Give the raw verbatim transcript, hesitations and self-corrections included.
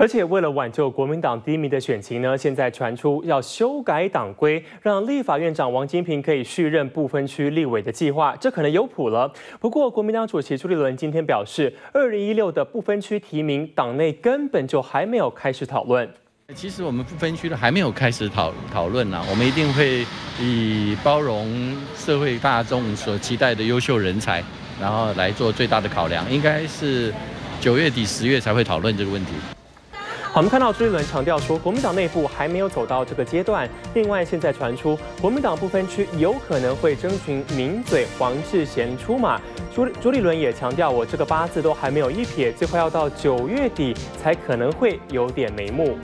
而且为了挽救国民党低迷的选情呢，现在传出要修改党规，让立法院长王金平可以续任不分区立委的计划，这可能有谱了。不过，国民党主席朱立伦今天表示，二零一六的不分区提名，党内根本就还没有开始讨论。其实我们不分区的还没有开始讨讨论呢，我们一定会以包容社会大众所期待的优秀人才，然后来做最大的考量。应该是九月底、十月才会讨论这个问题。 好，我们看到朱立伦强调说，国民党内部还没有走到这个阶段。另外，现在传出国民党不分区有可能会征询名嘴黄智贤出马。朱朱立伦也强调，我这个八字都还没有一撇，最快要到九月底才可能会有点眉目。